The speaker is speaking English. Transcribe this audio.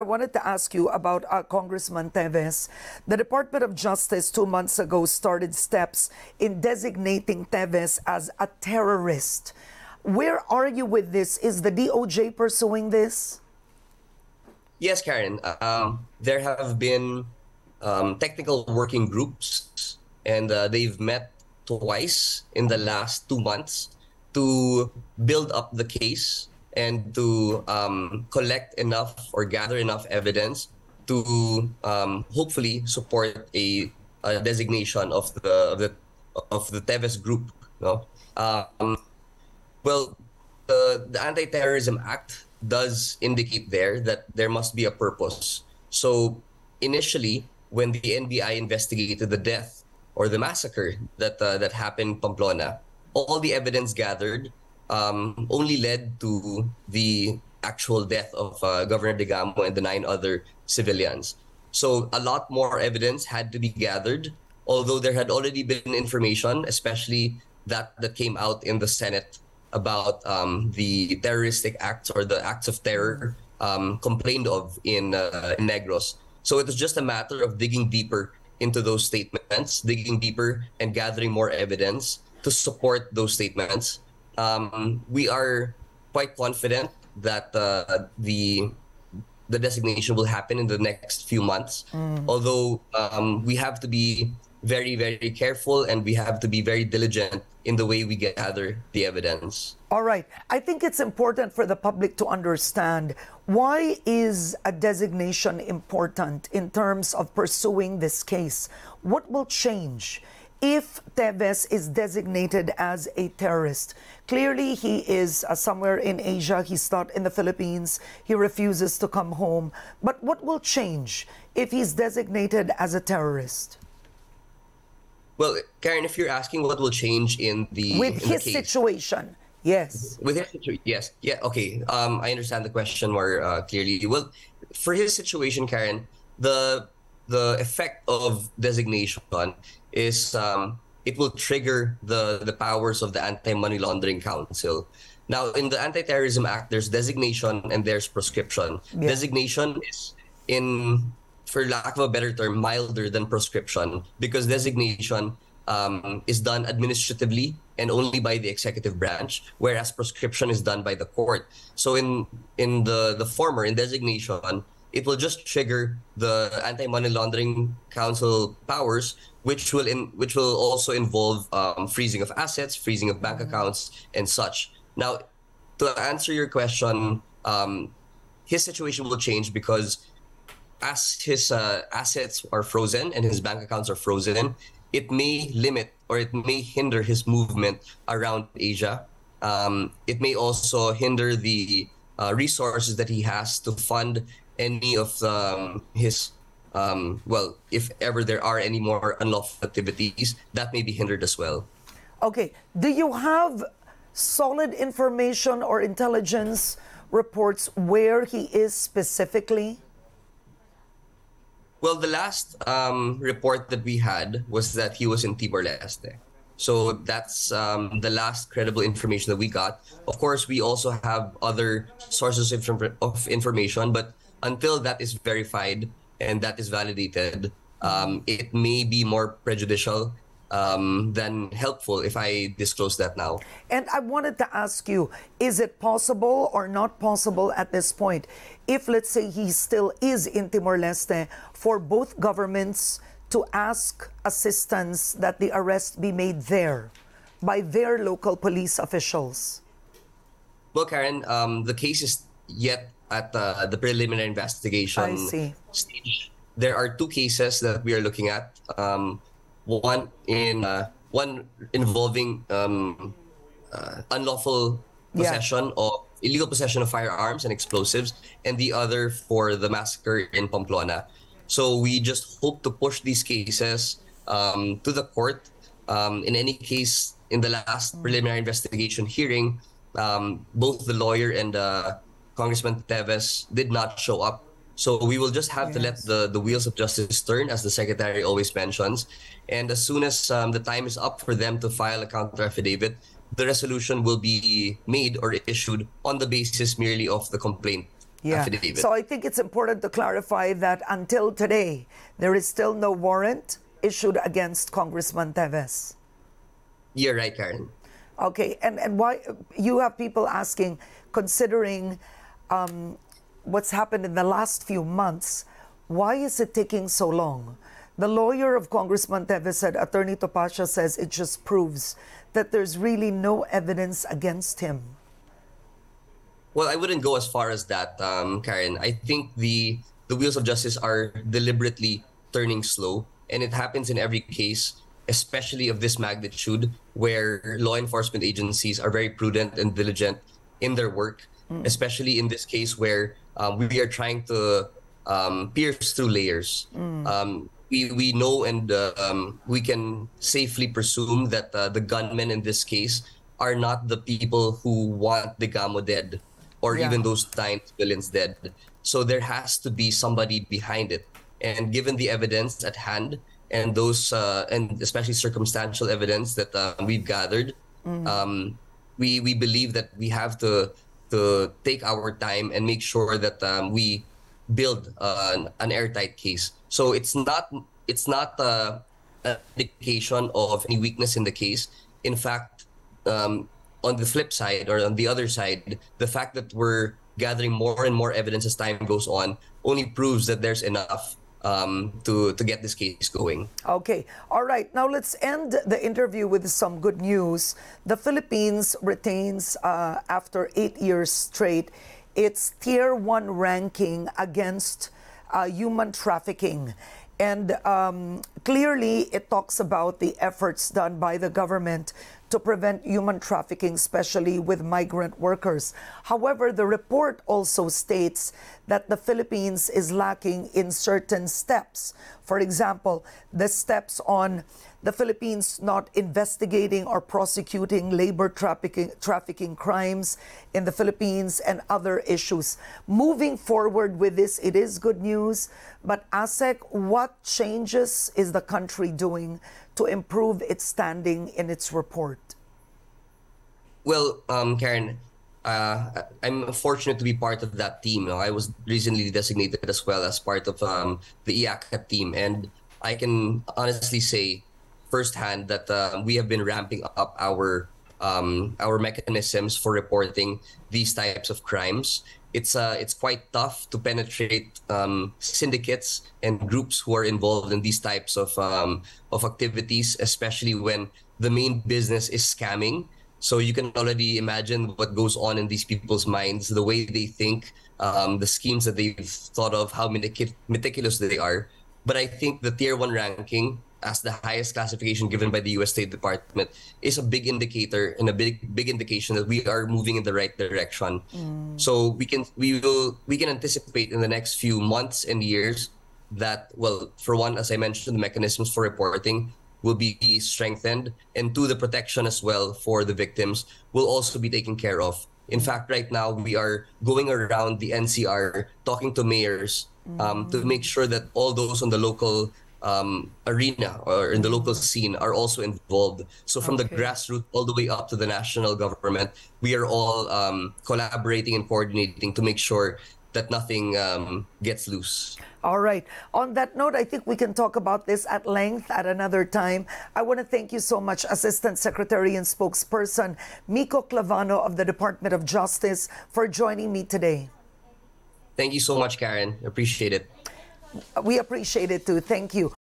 I wanted to ask you about Congressman Teves. The Department of Justice 2 months ago started steps in designating Teves as a terrorist. Where are you with this? Is the DOJ pursuing this? Yes, Karen. There have been technical working groups, and they've met twice in the last 2 months to build up the case and to collect enough or gather enough evidence to hopefully support a designation of the Teves group. No? Well, the Anti-Terrorism Act does indicate there that there must be a purpose. So initially, when the NBI investigated the death or the massacre that happened in Pamplona, all the evidence gathered only led to the actual death of Governor Degamo and the 9 other civilians. So a lot more evidence had to be gathered, although there had already been information, especially that came out in the Senate about the terroristic acts or the acts of terror complained of in Negros. So it was just a matter of digging deeper into those statements, digging deeper and gathering more evidence to support those statements. We are quite confident that the designation will happen in the next few months. Although we have to be very, very careful, and we have to be very diligent in the way we gather the evidence. All right. I think it's important for the public to understand, why is a designation important in terms of pursuing this case? What will change if Teves is designated as a terrorist? Clearly, he is somewhere in Asia. He's not in the Philippines. He refuses to come home. But what will change if he's designated as a terrorist? Well, Karen, if you're asking what will change in the situation, yes. With his situation, yes. Yeah, okay. I understand the question more clearly. Well, for his situation, Karen, the effect of designation is it will trigger the powers of the Anti-Money Laundering Council. Now, in the Anti-Terrorism Act, there's designation and there's proscription. Yeah. Designation is, for lack of a better term, milder than proscription, because designation is done administratively and only by the executive branch, whereas proscription is done by the court. So in the former, in designation, it will just trigger the Anti-Money Laundering Council powers, which will also involve freezing of assets, freezing of bank accounts, and such. Now, to answer your question, his situation will change because as his assets are frozen and his bank accounts are frozen, it may limit or it may hinder his movement around Asia. It may also hinder the resources that he has to fund any of his, well, if ever there are any more unlawful activities, that may be hindered as well. Okay. Do you have solid information or intelligence reports where he is specifically? Well, the last report that we had was that he was in Timor-Leste. So that's the last credible information that we got. Of course, we also have other sources of information, but until that is verified and that is validated, it may be more prejudicial than helpful if I disclose that now. And I wanted to ask you, is it possible or not possible at this point, if let's say he still is in Timor-Leste, for both governments to ask assistance that the arrest be made there by their local police officials? Well, Karen, the case is yet at the preliminary investigation stage. There are 2 cases that we are looking at. One involving unlawful possession or illegal possession of firearms and explosives, and the other for the massacre in Pamplona. So we just hope to push these cases to the court. In any case, in the last preliminary investigation hearing, both the lawyer and Congressman Teves did not show up. So we will just have to let the wheels of justice turn, as the Secretary always mentions. And as soon as the time is up for them to file a counter affidavit, the resolution will be made or issued on the basis merely of the complaint Yeah. Affidavit. So I think it's important to clarify that until today, there is still no warrant issued against Congressman Teves. You're right, Karen. Okay, and why you have people asking, considering what's happened in the last few months, why is it taking so long? The lawyer of Congressman Teves said, Attorney Topacio says it just proves that there's really no evidence against him. Well, I wouldn't go as far as that, Karen. I think the wheels of justice are deliberately turning slow, and it happens in every case, especially of this magnitude, where law enforcement agencies are very prudent and diligent in their work, especially in this case where we are trying to pierce through layers. We know and we can safely presume that the gunmen in this case are not the people who want Degamo dead, or even those time civilians dead. So there has to be somebody behind it. And given the evidence at hand, and those, and especially circumstantial evidence that we've gathered, we believe that we have to take our time and make sure that we build an airtight case. So it's not an indication of any weakness in the case. In fact, on the flip side, or on the other side, the fact that we're gathering more and more evidence as time goes on only proves that there's enough to get this case going. Okay. All right. Now let's end the interview with some good news. The Philippines retains, after 8 years straight, its Tier 1 ranking against human trafficking. And clearly it talks about the efforts done by the government to prevent human trafficking, especially with migrant workers. However, the report also states that the Philippines is lacking in certain steps. For example, the steps on the Philippines not investigating or prosecuting labor trafficking crimes in the Philippines and other issues. Moving forward with this, it is good news, but ASEC, what changes is the country doing to improve its standing in its report? Well, Karen, I'm fortunate to be part of that team. I was recently designated as well as part of the IACA team, and I can honestly say firsthand that we have been ramping up our mechanisms for reporting these types of crimes. It's quite tough to penetrate syndicates and groups who are involved in these types of activities, especially when the main business is scamming. So you can already imagine what goes on in these people's minds, the way they think, the schemes that they've thought of, how meticulous they are. But I think the Tier 1 ranking as the highest classification given by the U.S. State Department is a big indicator and a big indication that we are moving in the right direction. So we can anticipate in the next few months and years that, well, for one, as I mentioned, the mechanisms for reporting will be strengthened, and two, the protection as well for the victims will also be taken care of. In fact, right now we are going around the NCR talking to mayors to make sure that all those on the local arena or in the local scene are also involved. So from the grassroots all the way up to the national government, we are all collaborating and coordinating to make sure that nothing gets loose. All right. On that note, I think we can talk about this at length at another time. I want to thank you so much, Assistant Secretary and Spokesperson Miko Clavano of the Department of Justice, for joining me today. Thank you so much, Karen. Appreciate it. We appreciate it too. Thank you.